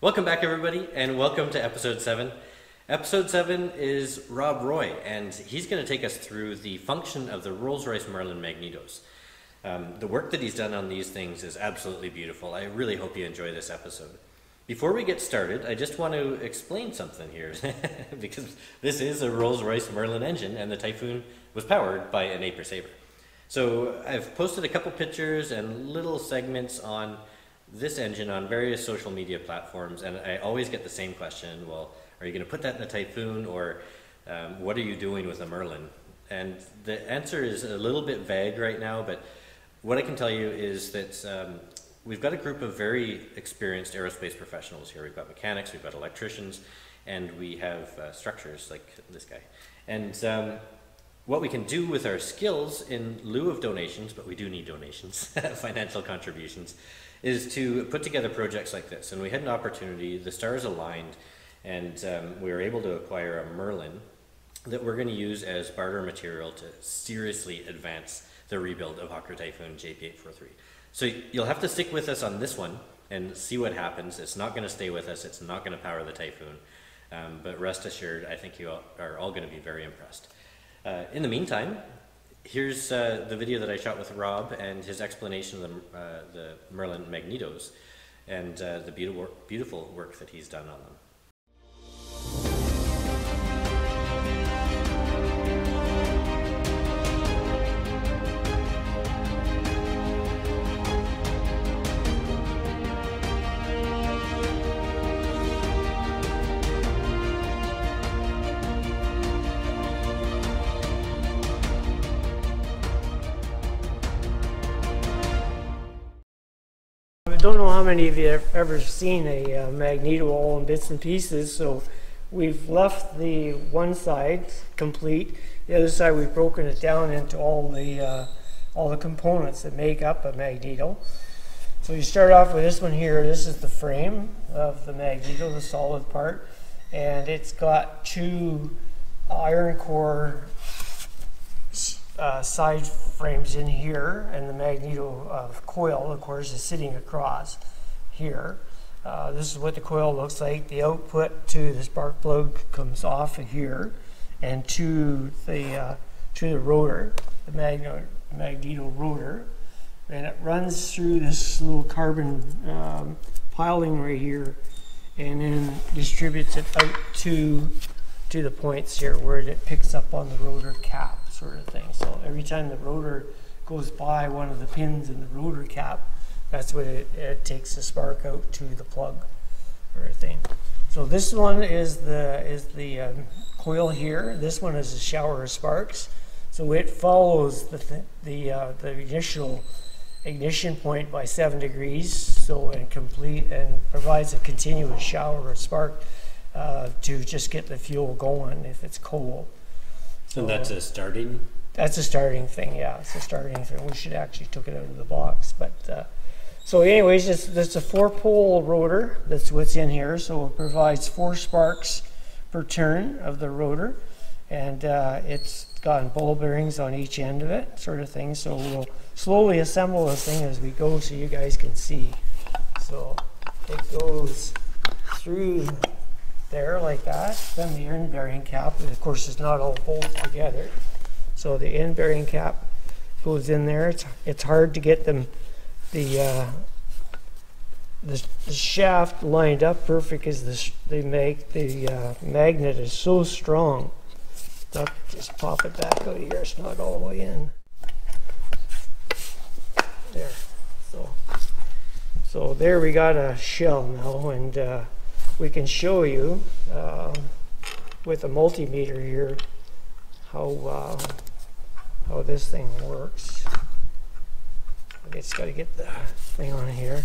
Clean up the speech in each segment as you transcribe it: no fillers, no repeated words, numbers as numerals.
Welcome back everybody, and welcome to episode 7. Episode 7 is Rob Roy, and he's going to take us through the function of the Rolls-Royce Merlin Magnetos. The work that he's done on these things is absolutely beautiful. I really hope you enjoy this episode. Before we get started, I just want to explain something here, because this is a Rolls-Royce Merlin engine, and the Typhoon was powered by a Napier Sabre. So I've posted a couple pictures and little segments on this engine on various social media platforms, and I always get the same question: well, are you going to put that in the Typhoon, or what are you doing with a Merlin? And the answer is a little bit vague right now, but what I can tell you is that we've got a group of very experienced aerospace professionals here. We've got mechanics, we've got electricians, and we have structures like this guy. And what we can do with our skills in lieu of donations, but we do need donations, financial contributions, is to put together projects like this. And we had an opportunity, the stars aligned, and we were able to acquire a Merlin that we're going to use as barter material to seriously advance the rebuild of Hawker Typhoon JP 843. So you'll have to stick with us on this one and see what happens. It's not going to stay with us, it's not going to power the Typhoon, but rest assured, I think you are all going to be very impressed. In the meantime, here's the video that I shot with Rob and his explanation of the Merlin Magnetos and the beautiful work that he's done on them. I don't know how many of you have ever seen a Magneto all in bits and pieces, so we've left the one side complete. The other side, we've broken it down into all the components that make up a Magneto. So you start off with this one here. This is the frame of the Magneto, the solid part, and it's got two iron core side frames in here, and the Magneto coil, of course, is sitting across here. This is what the coil looks like. The output to the spark plug comes off of here and to the rotor, the Magneto rotor, and it runs through this little carbon piling right here, and then distributes it out to the points here where it picks up on the rotor cap, sort of thing. So every time the rotor goes by one of the pins in the rotor cap, that's what it takes the spark out to the plug, sort of thing. So this one is the coil here. This one is a shower of sparks. So it follows the initial ignition point by 7 degrees. So and provides a continuous shower of spark to just get the fuel going if it's cold. So that's a starting? That's a starting thing, yeah. It's a starting thing. We should actually took it out of the box. But so anyways, it's a 4-pole rotor. That's what's in here. So it provides 4 sparks per turn of the rotor. And it's got ball bearings on each end of it, sort of thing. So we'll slowly assemble this thing as we go so you guys can see. So it goes through there like that, then the end bearing cap, and of course it's not all bolted together, so the end bearing cap goes in there. It's hard to get them the shaft lined up perfect, as they make the magnet is so strong. So just pop it back out of here, it's not all the way in there. So there we got a shell now, and we can show you with a multimeter here how this thing works. I just got to get the thing on here.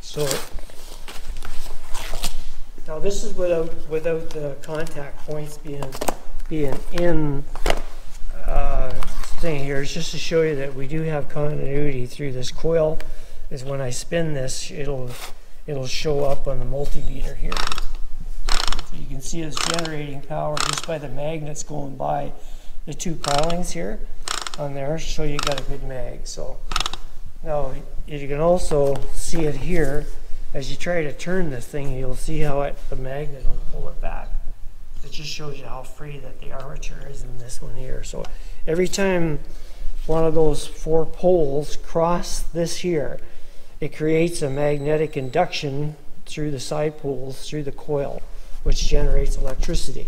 So now this is without the contact points being in thing here. It's just to show you that we do have continuity through this coil. Is when I spin this, it'll show up on the multimeter here. So you can see it's generating power just by the magnets going by the two pilings here on there, so you got a good mag. So now you can also see it here as you try to turn this thing, you'll see how the magnet will pull it back. It just shows you how free that the armature is in this one here. So every time one of those four poles cross this here, it creates a magnetic induction through the side poles, through the coil, which generates electricity.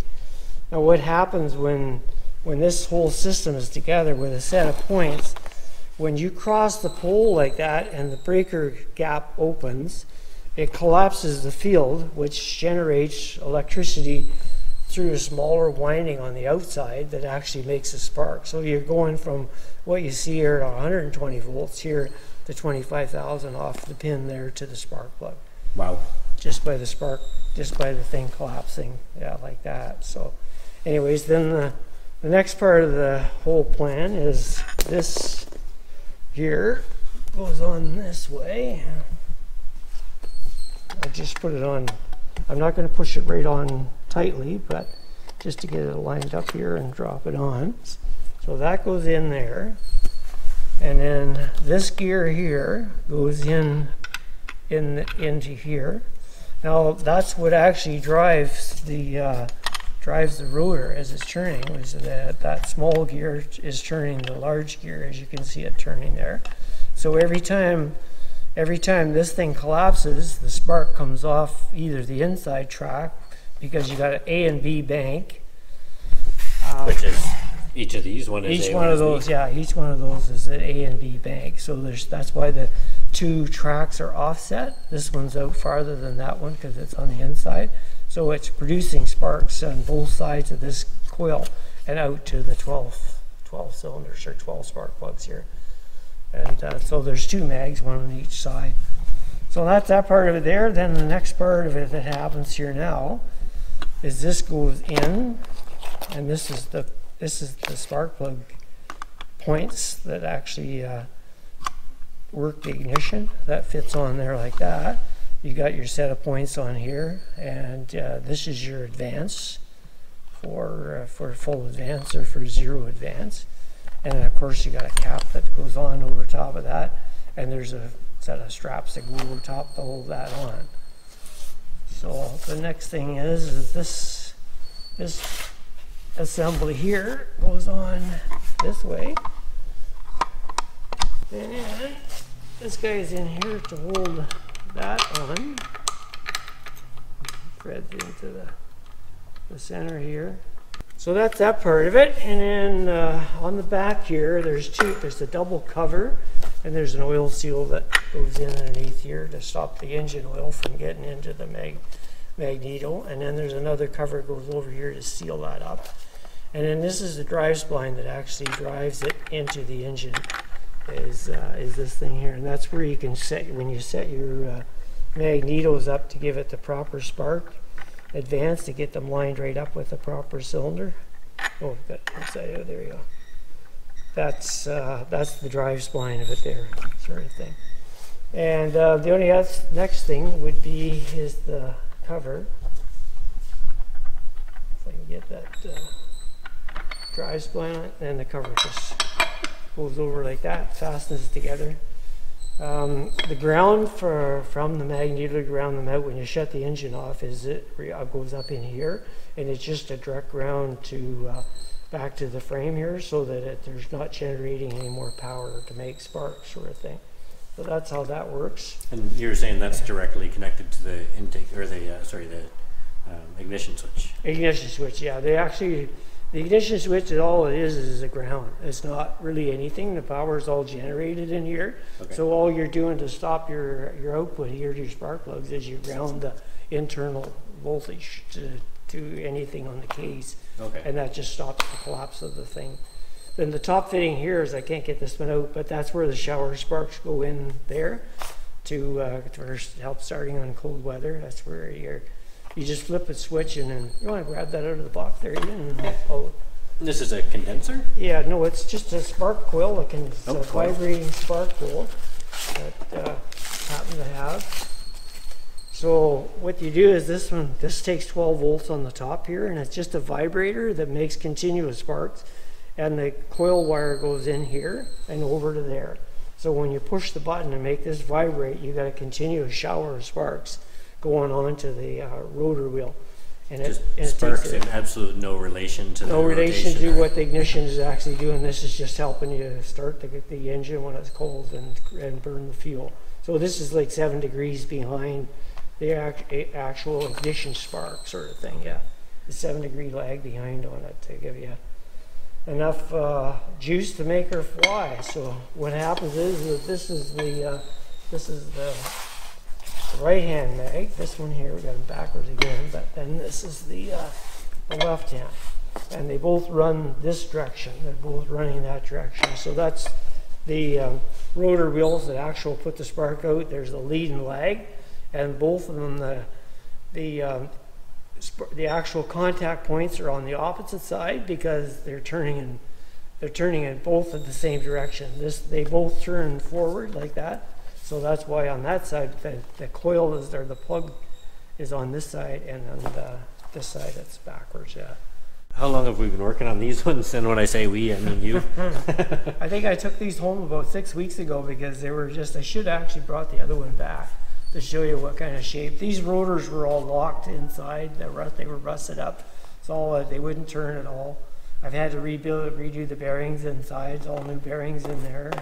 Now what happens when this whole system is together with a set of points, when you cross the pole like that and the breaker gap opens, it collapses the field, which generates electricity through a smaller winding on the outside that actually makes a spark. So you're going from what you see here to 120 volts here to 25,000 off the pin there to the spark plug. Wow. Just by the spark, just by the thing collapsing, yeah, like that. So anyways, then the next part of the whole plan is this here goes on this way. I just put it on, I'm not going to push it right on tightly, but just to get it lined up here and drop it on. So that goes in there, and then this gear here goes into here. Now that's what actually drives the rotor as it's turning. Is that small gear is turning the large gear, as you can see it turning there. So every time this thing collapses, the spark comes off either the inside track, because you got an A and B bank. Which is each of these? One is each A, one of those, B. Yeah, each one of those is an A and B bank. So that's why the two tracks are offset. This one's out farther than that one because it's on the inside. So it's producing sparks on both sides of this coil and out to the 12 cylinders or 12 spark plugs here. And so there's two mags, one on each side. So that's that part of it there. Then the next part of it that happens here now is this goes in, and this is the spark plug points that actually work the ignition. That fits on there like that. You got your set of points on here, and this is your advance for full advance or for zero advance. And then of course you got a cap that goes on over top of that, and there's a set of straps that go over top to hold that on. So the next thing is this assembly here goes on this way. And then this guy's in here to hold that on. Threads into the center here. So that's that part of it. And then on the back here, there's a double cover, and there's an oil seal that goes in underneath here to stop the engine oil from getting into the magneto. And then there's another cover goes over here to seal that up. And then this is the drive spline that actually drives it into the engine, is this thing here. And that's where you can set, when you set your magnetos up to give it the proper spark advance, to get them lined right up with the proper cylinder. Oh, got inside out, there we go. That's the drive spline of it there, sort of thing. And the only next thing would be is the cover. If I can get that drive spline on it, and the cover just goes over like that, fastens it together. The ground from the magneto to ground them out when you shut the engine off is it goes up in here, and it's just a direct ground to back to the frame here, so that there's not generating any more power to make sparks, sort of thing. So that's how that works. And you're saying that's directly connected to the intake, or the ignition switch. Ignition switch, yeah. The ignition switch, all it is a ground. It's not really anything. The power is all generated in here. Okay. So all you're doing to stop your output here to your spark plugs is you ground the internal voltage to anything on the case. Okay. And that just stops the collapse of the thing. Then the top fitting here is, I can't get this one out, but that's where the shower sparks go in there to help starting on cold weather. That's where you just flip a switch, and then you want to grab that out of the box there. This is a condenser? Yeah, no, it's just a spark coil. It's a vibrating spark coil that happen to have. So what you do is this takes 12 volts on the top here, and it's just a vibrator that makes continuous sparks, and the coil wire goes in here and over to there. So when you push the button and make this vibrate, you got a continuous shower of sparks going onto the rotor wheel. And sparks have absolutely no relation to no relation to what the ignition is actually doing. This is just helping you start the engine when it's cold and burn the fuel. So this is like 7 degrees behind the actual ignition spark sort of thing. Yeah, the 7 degree lag behind on it to give you enough juice to make her fly. So what happens is that this is the right hand mag. This one here, we got them backwards again, but then this is the left hand, and they both run this direction. They're both running that direction. So that's the rotor wheels that actually put the spark out. There's the lead and lag, and both of them, the actual contact points are on the opposite side because they're turning in both in the same direction. They both turn forward like that. So that's why on that side the coil is there, the plug is on this side, and on this side it's backwards. Yeah. How long have we been working on these ones? And when I say we, I mean you. I think I took these home about 6 weeks ago because they were just, I should have actually brought the other one back to show you what kind of shape. These rotors were all locked inside, they were rusted up. So they wouldn't turn at all. I've had to redo the bearings inside, all new bearings in there,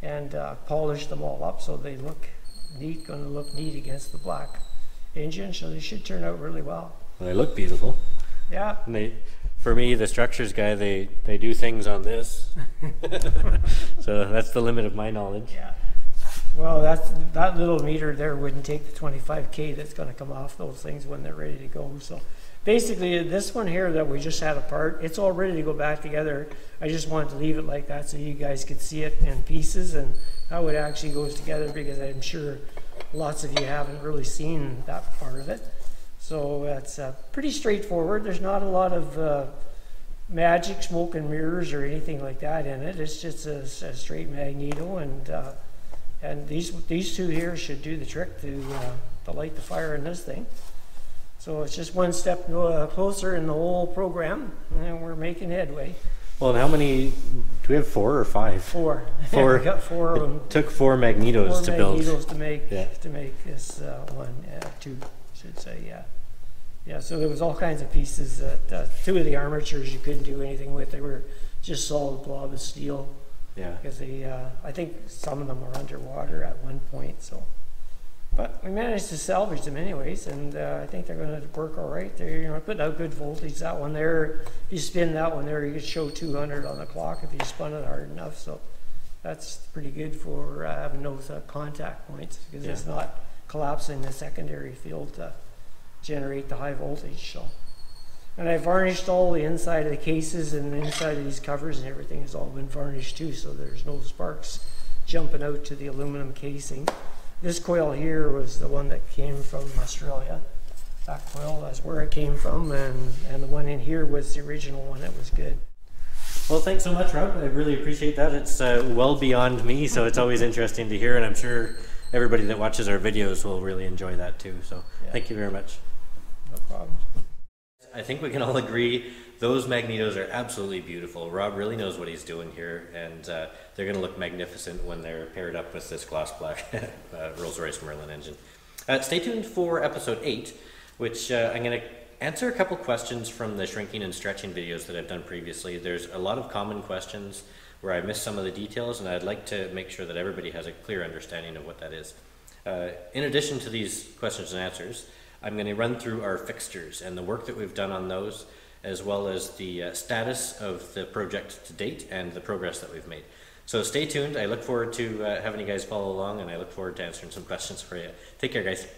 and polish them all up so they look neat, going to look neat against the black engine. So they should turn out really well. They look beautiful. Yeah. And for me, the structures guy, they do things on this. So that's the limit of my knowledge. Yeah. Well, that little meter there wouldn't take the 25K that's going to come off those things when they're ready to go. So basically, this one here that we just had apart, it's all ready to go back together. I just wanted to leave it like that so you guys could see it in pieces and how it actually goes together, because I'm sure lots of you haven't really seen that part of it. So it's pretty straightforward. There's not a lot of magic, smoke and mirrors or anything like that in it. It's just a straight magneto, and these two here should do the trick to light the fire in this thing. So it's just one step closer in the whole program, and we're making headway. Well, and how many, do we have 4 or 5? 4. We got 4 of them. Took 4 magnetos to build. 4 magnetos to make this one, two, I should say, yeah. Yeah, so there was all kinds of pieces that, 2 of the armatures you couldn't do anything with. They were just solid blob of steel. Yeah. Because they, I think some of them were underwater at one point, so. But we managed to salvage them anyways, and I think they're going to work all right. They're putting out good voltage. That one there, if you spin that one there, you could show 200 on the clock if you spun it hard enough. So that's pretty good for having those contact points, because it's not collapsing the secondary field to generate the high voltage. So, and I varnished all the inside of the cases, and the inside of these covers and everything has all been varnished too, so there's no sparks jumping out to the aluminum casing. This coil here was the one that came from Australia. That coil, that's where it came from, and the one in here was the original one that was good. Well, thanks so much, Rob. I really appreciate that. It's well beyond me, so it's always interesting to hear, and I'm sure everybody that watches our videos will really enjoy that too. So thank you very much. No problem. I think we can all agree those magnetos are absolutely beautiful. Rob really knows what he's doing here, and they're going to look magnificent when they're paired up with this gloss black Rolls-Royce Merlin engine. Stay tuned for episode 8, which I'm going to answer a couple questions from the shrinking and stretching videos that I've done previously. There's a lot of common questions where I missed some of the details, and I'd like to make sure that everybody has a clear understanding of what that is. In addition to these questions and answers, I'm going to run through our fixtures and the work that we've done on those, as well as the status of the project to date and the progress that we've made. So stay tuned. I look forward to having you guys follow along, and I look forward to answering some questions for you. Take care, guys.